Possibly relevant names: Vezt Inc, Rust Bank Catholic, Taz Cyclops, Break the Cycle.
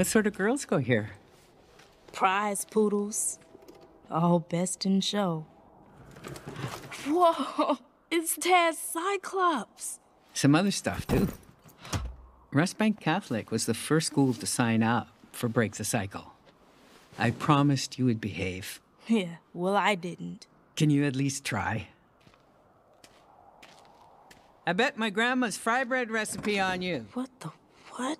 What sort of girls go here? Prize poodles. All best in show. Whoa, it's Taz Cyclops. Some other stuff, too. Rust Bank Catholic was the first school to sign up for Break the Cycle. I promised you would behave. Yeah, well, I didn't. Can you at least try? I bet my grandma's fry bread recipe on you. What the what?